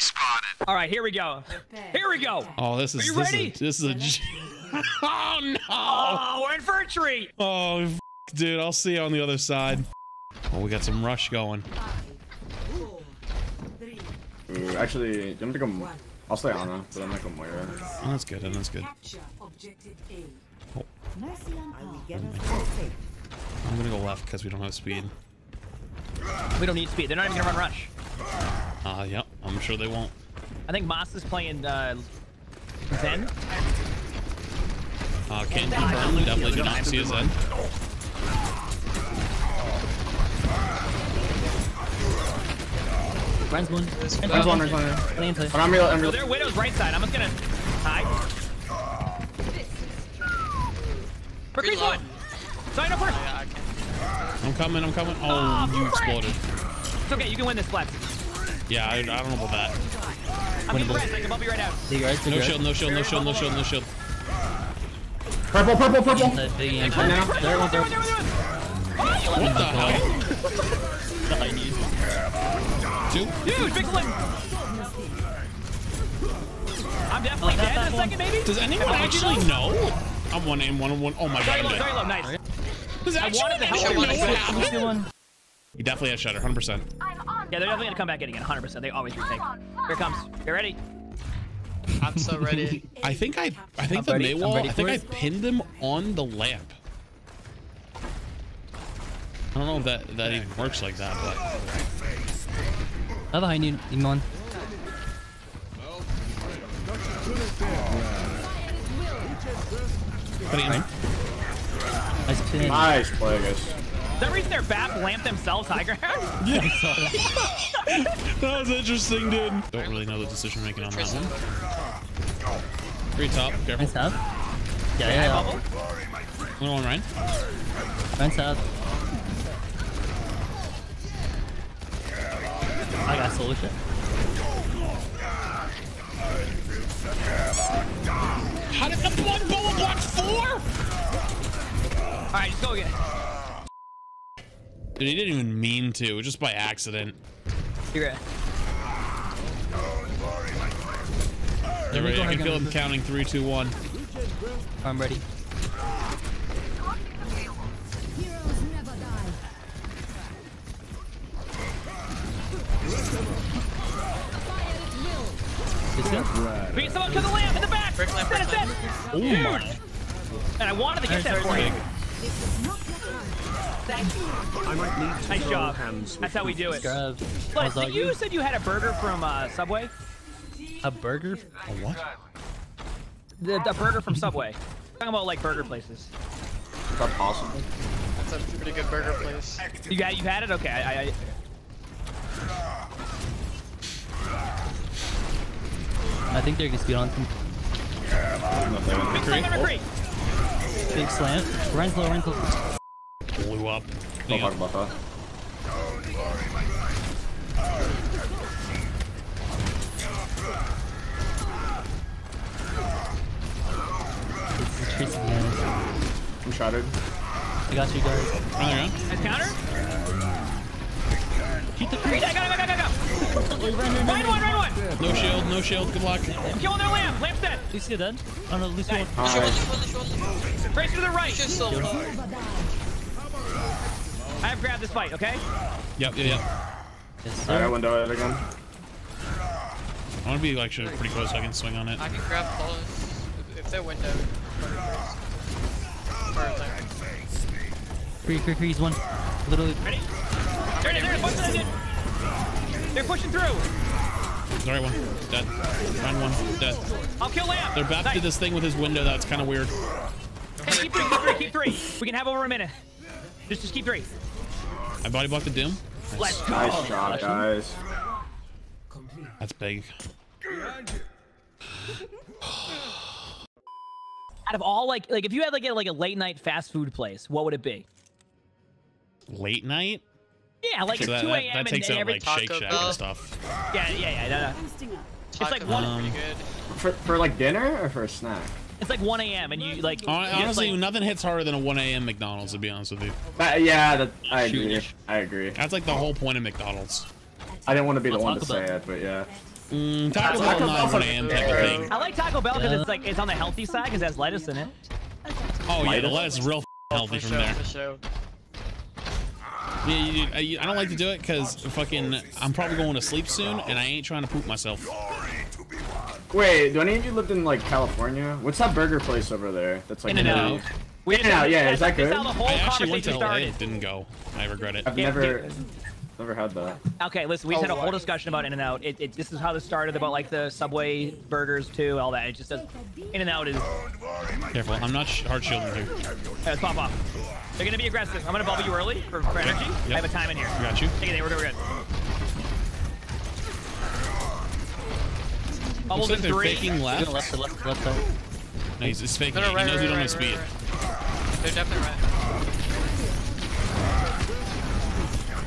spotted. All right, here we go. Here we go. Oh, this is. Are you ready? This is a. Oh no! Oh, we're in for a treat. Oh, dude, I'll see you on the other side. Oh, we got some rush going. Actually, I'm gonna go. I'll stay on her, but I'm not gonna wear her. Oh, that's good. That's good. Oh. I'm gonna go left because we don't have speed. We don't need speed. They're not even gonna run rush. Yep. I'm sure they won't. I think Moss is playing Zen. Can't confirm. We definitely do not see a Zen. Ren's one. Ren's one. So their Widow's right side. I'm just gonna hide. Mercury's one. Sign up first. I'm coming. I'm coming. Oh, you exploded. It's okay. You can win this, Flats. Yeah, I don't know about that. I'm getting red. I can bump you right out. No shield. No shield. No shield. No shield. No shield. Purple. Purple. Purple. What the hell? I need. Two? Dude, big flip! I'm definitely dead in a second, baby. Does anyone actually know? I'm one aim, one on one. Oh my god. Sorry, low, nice. Does anyone know what happened? He definitely has shutter, 100%. Yeah, they're definitely gonna come back in again, 100%. They always retake. Here it comes. You ready? I'm so ready. I think the Maywall, I think I pinned them on the lamp. I don't know if that even works like that, but. I'm behind you, Iman. Nice play, guys. That reason their BAP lamped themselves high ground? Yeah, that was interesting, dude. Don't really know the decision making on that one. Three top, careful. Nice up. Yeah. Another one, Ryan. Nice up. I got solution. How did the blood bullet block 4? All right, just go again. Dude, he didn't even mean to. It was just by accident. You're right. They're ready. I can feel him counting 3, 2, 1. I'm ready. Beat someone to the lamp in the back. That is it. Dude. And I wanted to get that for you. Nice job. That's how we do it. Plus, you said you had a burger from Subway. A burger? A what? The burger from Subway. Talking about like burger places. Is that possible? That's a pretty good burger place. You had it? Okay. I think they're gonna speed on him. Big slam number 3. Big slam. Renslow, Renslow. Blew up. I'm shattered. I got you guys. Nice counter. Keep the free. Ryan 1, Ryan 1! No shield, no shield, good luck. Kill their lamp, lamp's dead. Lucio dead? Oh no, Lucio dead. Nice. Brace to the right. So I have grabbed this fight, okay? Yep. Yes, alright, I window it again. I want to be like pretty close so I can swing on it. I can grab close. If they're window, Free, he's one. Literally. Ready? There it is. They're pushing through. Sorry, one. Dead. Find one. Dead. I'll kill Lamb. They're back to this thing with his window. That's kind of weird. Hey, keep three. We can have over a minute. Just keep 3. I body blocked the Doom. Nice. Let's go. Nice shot, guys. That's big. Out of all, like if you had like a late night fast food place, what would it be? Late night? Yeah, like so 2 a.m. That takes out like Shake Shack and stuff. Yeah. It's like one. Pretty good. For like dinner or for a snack? It's like 1 a.m. and you like. Honestly, nothing hits harder than a 1 a.m. McDonald's. To be honest with you. I agree. That's like the whole point of McDonald's. I didn't want to be the one to say it, but yeah. Taco Bell flan type of thing. I like Taco Bell because it's like it's on the healthy side because it has lettuce in it. Oh yeah, the lettuce is real healthy from there. Yeah, I don't like to do it because fucking I'm probably going to sleep soon and I ain't trying to poop myself. Wait, do any of you lived in like California? What's that burger place over there? That's like In-N-Out. In-N-Out, yeah, is that good? I actually went to LA, it didn't go. I regret it. I've never had that. Okay, listen, we had a whole discussion about In-N-Out. This is how this started about like the Subway burgers too, all that. It just does. In-N-Out is. Careful, I'm not hard shielding here. Let's pop off. They're gonna be aggressive. I'm gonna bubble you early for energy. Yep. I have a time in here. Got you. Take it in, we're good. Looks like they're faking left. No, he's faking. He knows we don't have speed. They're definitely right.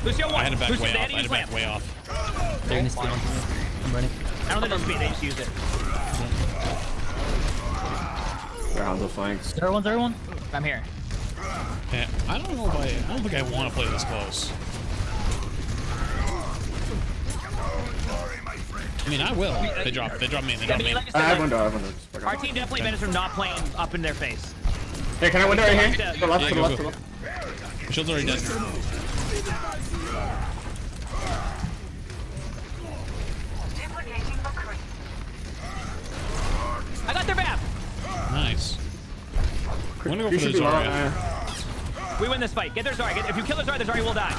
Lucio one. I had to back way off. They're gonna steal. I'm running. I don't think they're speed. They just use it. They're on the flanks. Third one. I'm here. Yeah, I don't know if I don't think I want to play this close. I mean, I will. They drop. They drop me. They drop me. Like I have window. Our team definitely benefits from not playing up in their face. Hey, can I window right here? To the left, to the left, to the left. Shield's already dead. I got their map. Nice. I'm gonna go for the Zarya. We win this fight. Get their Zarya. If you kill the Zarya, the Zarya will die.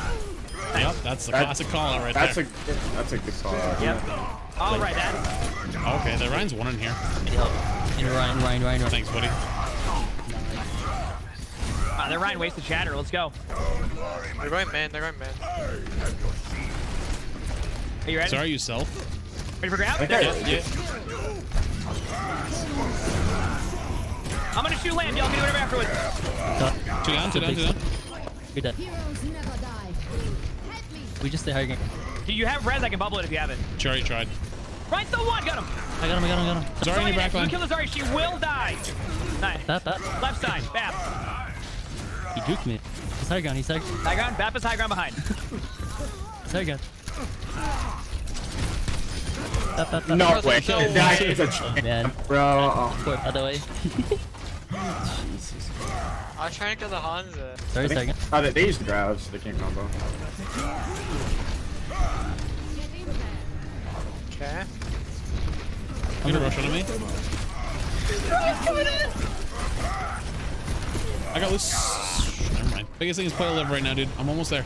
Nice. Yep, that's the classic call-out right there. That's a good call-out. Yep. All right, that. Okay, the Ryan's one in here. Ryan. Thanks, buddy. They're Ryan waste the chatter. Let's go. They're going man. Are you ready? Sorry, you self. Ready for grab? Yeah. I'm gonna shoot land. Y'all can do whatever afterwards. Two down. You're dead. We just stay high again. Do you have res? I can bubble it if you have it. Sure, you tried. Right, the one. Got him. I got him. Zarya in your back line. You kill the Zarya. She will die. Nice. That. Left side. Bap. He duked me. He's high ground, High ground, Bap is high ground behind. He's high ground. No way. That is a champ, bro. Oh. Other way. Jesus. I was trying to kill the Hanzo. 30 seconds. Oh, they used the grabs. They can't combo. Okay. You gonna rush onto me? He's coming in! I got loose. Never mind. Biggest thing is play live right now, dude. I'm almost there.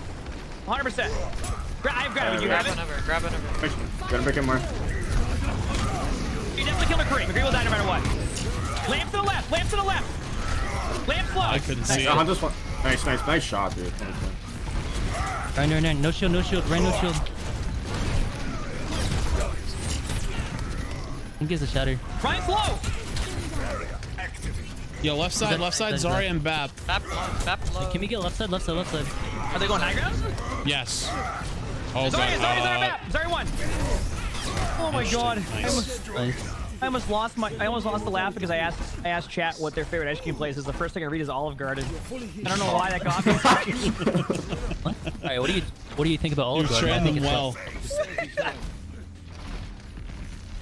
100%. I've grabbed it. You have it? Grab it over. Gotta break it more. You definitely killed a creep. McGree will die no matter what. Lamps to the left. Lamps low. I couldn't see it. Nice shot, dude. Ryan. No shield. Ryan, no shield. I think it's a shatter. Ryan's low. Yo, left side, Zarya and Bap. Bap low. Can we get left side? Are they going high ground? Yes. Oh, Zarya, Bap. Zarya one. Oh my god. Nice. I almost lost the laugh because I asked chat what their favorite ice cream place is. The first thing I read is Olive Garden. I don't know why that got me. All right, what do you think about Olive Garden? You're training well.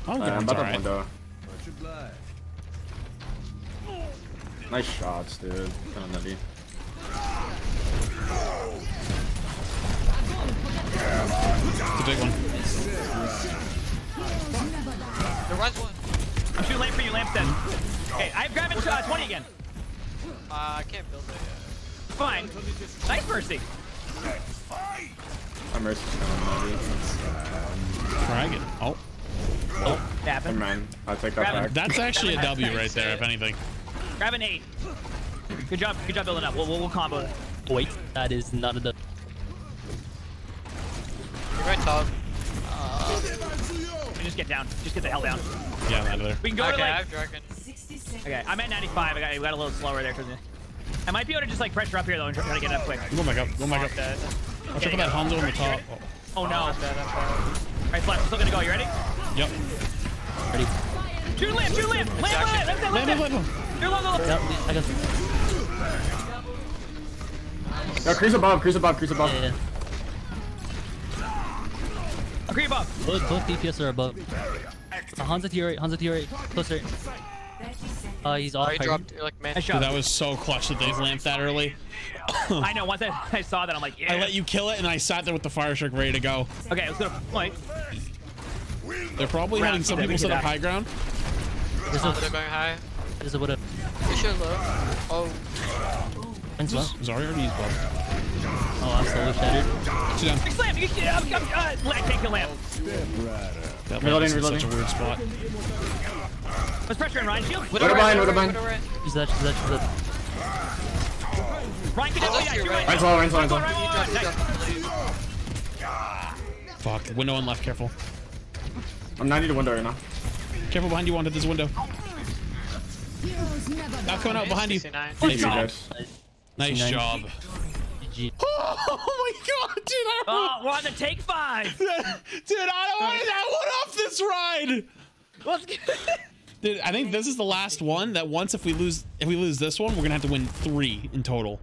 I'm about to window. Nice shots, dude. Kind of nutty. It's a big one. There was one. I'm too late for you, Lampstead. Hey, I've grabbed 20 again. I can't build it yet. Fine. Nice Mercy. My Mercy's coming, maybe. Dragon. Oh. Never mind. I'll take that back. That's actually a W right there, if anything. Grab an 8. Good job building up. We'll combo it. Wait, that is not a. Right top. Just get down. Just get the hell down. Yeah, I'm out of there. We can go to like. I've dragon. Okay, I'm at 95. We got a little slower there. Cause I might be able to just like pressure up here though and try to get up quick. Oh my god. I'll check that Hanzo on the top. Oh no. Alright, Flats, we're still gonna go. You ready? Yep. Ready. Shoot lamp! I got you. No, crease above. Okay, creep up. Both DPS are above. Hansa tier 8, closer. He's off. He dropped, like, man. Dude, that was so clutch that they lamped that early. I know. Once I saw that, I'm like, yeah. I let you kill it, and I sat there with the fire strike ready to go. Okay, let's go to point. They're probably running some people to the high ground. There's a going high. There's a whatever. Oh. When's low? Zarya already used buff. Oh, I'm slowly shattered. Sit down. Next lamp. You get I'm taking lamp. That lamp is such a weird spot. There's pressure on Ryan. Shield. Widow Ryan. She's that. Ryan, get it. Ryan's low. Fuck. Window on left. Careful. I'm 90 to window right now. Careful behind you, Wanda. There's a window. Not coming out behind you. Nice job. Oh my god, dude. We're on the take 5. Dude, I don't want that one off this ride. Let's get it. Dude, I think this is the last one. That once if we lose this one, we're gonna have to win 3 in total.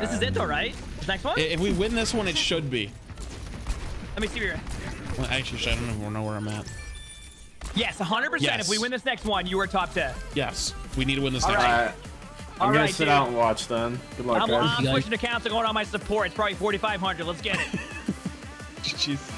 This is it though, right? The next one? If we win this one, it should be. Let me see where you're at. Well, actually, I don't even know where I'm at. Yes, 100%. Yes. If we win this next one, you are top 10. Yes, we need to win this next one. I'm going to sit out and watch then. Good luck, guys. I'm pushing accounts and going on my support. It's probably 4,500. Let's get it. Jeez.